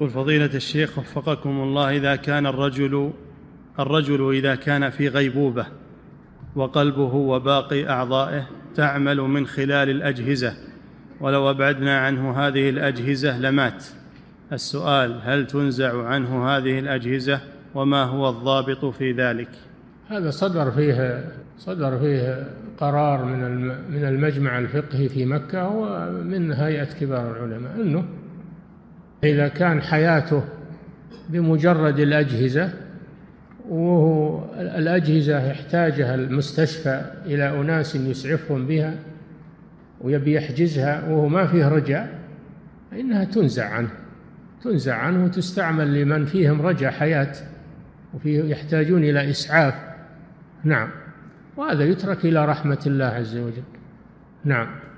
يقول فضيلة الشيخ وفقكم الله، إذا كان الرجل إذا كان في غيبوبة وقلبه وباقي أعضائه تعمل من خلال الأجهزة، ولو أبعدنا عنه هذه الأجهزة لمات، السؤال هل تنزع عنه هذه الأجهزة وما هو الضابط في ذلك؟ هذا صدر فيه قرار من المجمع الفقهي في مكة ومن هيئة كبار العلماء أنه إذا كان حياته بمجرد الأجهزة، وهو الأجهزة يحتاجها المستشفى إلى أناس يسعفهم بها ويبي يحجزها وهو ما فيه رجاء، إنها تنزع عنه وتستعمل لمن فيهم رجاء حياة وفيه يحتاجون إلى إسعاف. نعم، وهذا يترك إلى رحمة الله عز وجل. نعم.